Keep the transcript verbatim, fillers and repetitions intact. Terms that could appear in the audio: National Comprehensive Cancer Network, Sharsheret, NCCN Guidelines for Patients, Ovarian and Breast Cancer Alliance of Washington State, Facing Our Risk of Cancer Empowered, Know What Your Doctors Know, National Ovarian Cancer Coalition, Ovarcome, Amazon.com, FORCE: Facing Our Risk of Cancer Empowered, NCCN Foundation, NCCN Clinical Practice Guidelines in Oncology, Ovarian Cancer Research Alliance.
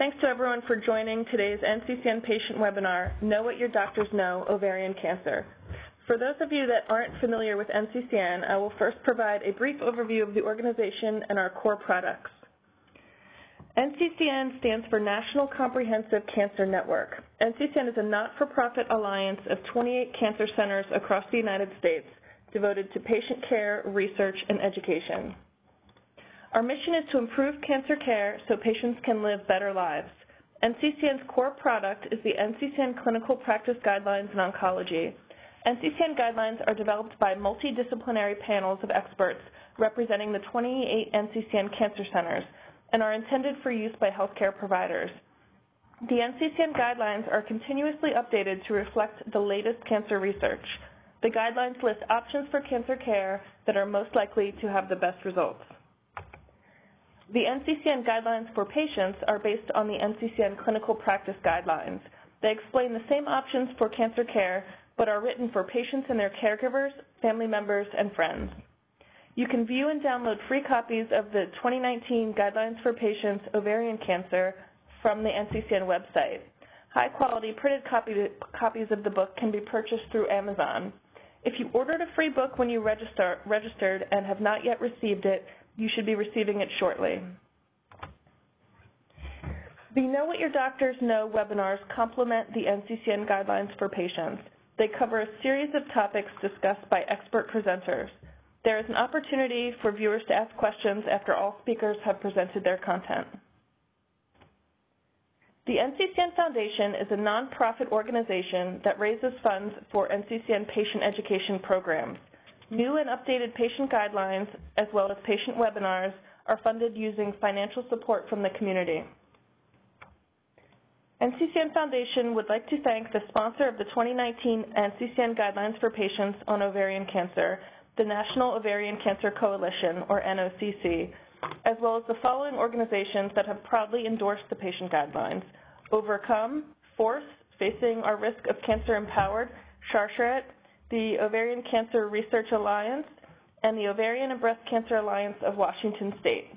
Thanks to everyone for joining today's N C C N patient webinar, Know What Your Doctors Know, Ovarian Cancer. For those of you that aren't familiar with N C C N, I will first provide a brief overview of the organization and our core products. N C C N stands for National Comprehensive Cancer Network. N C C N is a not-for-profit alliance of twenty-eight cancer centers across the United States devoted to patient care, research, and education. Our mission is to improve cancer care so patients can live better lives. N C C N's core product is the N C C N Clinical Practice Guidelines in Oncology. N C C N guidelines are developed by multidisciplinary panels of experts representing the twenty-eight N C C N cancer centers and are intended for use by healthcare providers. The N C C N guidelines are continuously updated to reflect the latest cancer research. The guidelines list options for cancer care that are most likely to have the best results. The N C C N guidelines for patients are based on the N C C N clinical practice guidelines. They explain the same options for cancer care, but are written for patients and their caregivers, family members, and friends. You can view and download free copies of the twenty nineteen Guidelines for Patients Ovarian Cancer from the N C C N website. High-quality printed copy, copies of the book can be purchased through Amazon. If you ordered a free book when you register, registered and have not yet received it, you should be receiving it shortly. The Know What Your Doctors Know webinars complement the N C C N Guidelines for Patients. They cover a series of topics discussed by expert presenters. There is an opportunity for viewers to ask questions after all speakers have presented their content. The N C C N Foundation is a nonprofit organization that raises funds for N C C N patient education programs. New and updated patient guidelines, as well as patient webinars, are funded using financial support from the community. N C C N Foundation would like to thank the sponsor of the twenty nineteen N C C N Guidelines for Patients on Ovarian Cancer, the National Ovarian Cancer Coalition, or N O C C, as well as the following organizations that have proudly endorsed the patient guidelines: Ovarcome, FORCE, Facing Our Risk of Cancer Empowered, Sharsheret, the Ovarian Cancer Research Alliance, and the Ovarian and Breast Cancer Alliance of Washington State.